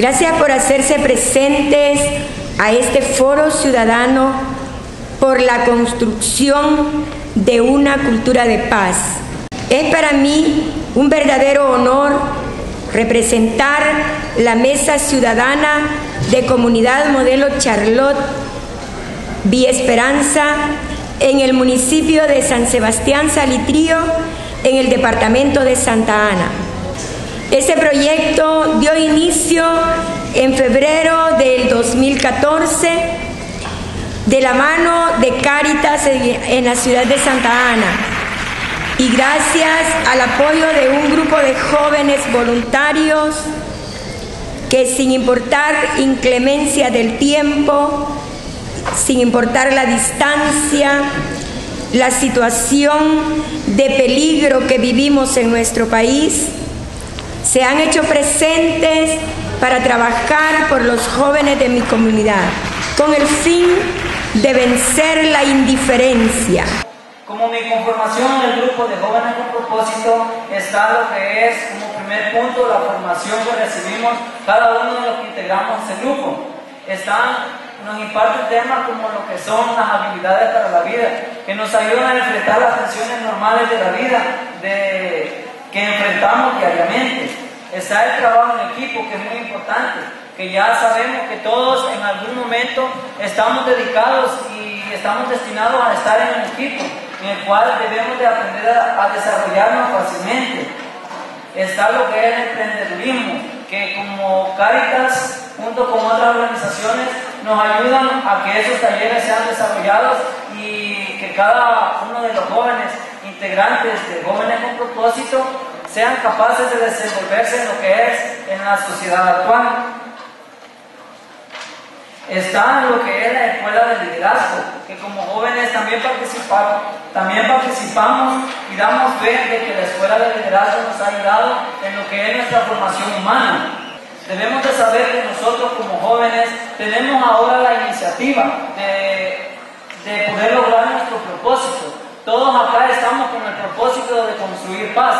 Gracias por hacerse presentes a este foro ciudadano por la construcción de una cultura de paz. Es para mí un verdadero honor representar la Mesa Ciudadana de Comunidad Modelo Charlotte Vía Esperanza en el municipio de San Sebastián Salitrío, en el departamento de Santa Ana. Este proyecto dio inicio en febrero del 2014 de la mano de Cáritas en la ciudad de Santa Ana y gracias al apoyo de un grupo de jóvenes voluntarios que, sin importar inclemencia del tiempo, sin importar la distancia, la situación de peligro que vivimos en nuestro país, se han hecho presentes para trabajar por los jóvenes de mi comunidad, con el fin de vencer la indiferencia. Como mi conformación en el Grupo de Jóvenes con Propósito está lo que es, como primer punto, la formación que recibimos cada uno de los que integramos ese grupo. Nos imparte temas como lo que son las habilidades para la vida, que nos ayudan a enfrentar las tensiones normales de la vida que enfrentamos diariamente. Está el trabajo en equipo, que es muy importante, que ya sabemos que todos en algún momento estamos dedicados y estamos destinados a estar en un equipo, en el cual debemos de aprender a desarrollarnos fácilmente. Está lo que es el emprendedurismo, que como Cáritas, junto con otras organizaciones, nos ayudan a que esos talleres sean desarrollados y que cada uno de los jóvenes integrantes de Jóvenes con Propósito sean capaces de desenvolverse en lo que es en la sociedad actual. Está lo que es la escuela de liderazgo, que como jóvenes también participamos y damos fe de que la escuela de liderazgo nos ha ayudado en lo que es nuestra formación humana. Debemos de saber que nosotros como jóvenes tenemos ahora la iniciativa de poder lograr nuestro propósito. Todos acá estamos con el propósito de construir paz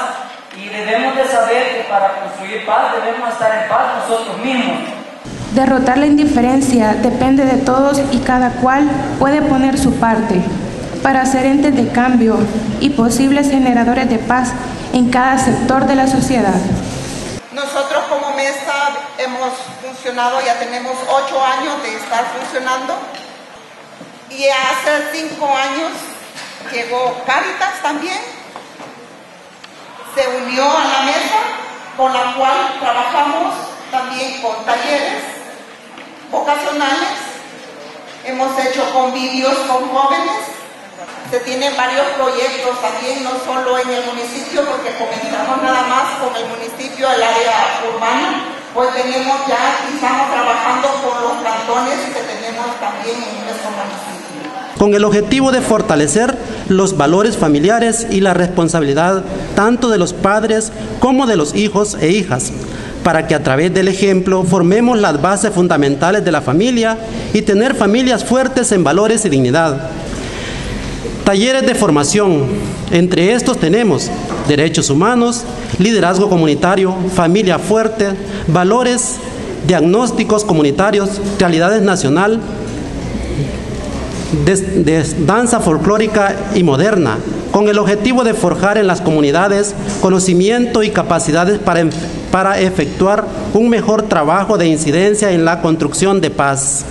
y debemos de saber que para construir paz debemos estar en paz nosotros mismos. Derrotar la indiferencia depende de todos y cada cual puede poner su parte para ser entes de cambio y posibles generadores de paz en cada sector de la sociedad. Nosotros como mesa hemos funcionado, ya tenemos 8 años de estar funcionando, y hace 5 años llegó Cáritas también, se unió a la mesa, con la cual trabajamos también con talleres vocacionales, hemos hecho convivios con jóvenes, se tienen varios proyectos también, no solo en el municipio, porque comenzamos nada más con el municipio, el área urbana, pues tenemos ya, estamos trabajando con los cantones que tenemos también en nuestro municipio. Con el objetivo de fortalecer los valores familiares y la responsabilidad tanto de los padres como de los hijos e hijas, para que a través del ejemplo formemos las bases fundamentales de la familia y tener familias fuertes en valores y dignidad. Talleres de formación, entre estos tenemos derechos humanos, liderazgo comunitario, familia fuerte, valores, diagnósticos comunitarios, realidades nacional, danza folclórica y moderna, con el objetivo de forjar en las comunidades conocimiento y capacidades para efectuar un mejor trabajo de incidencia en la construcción de paz.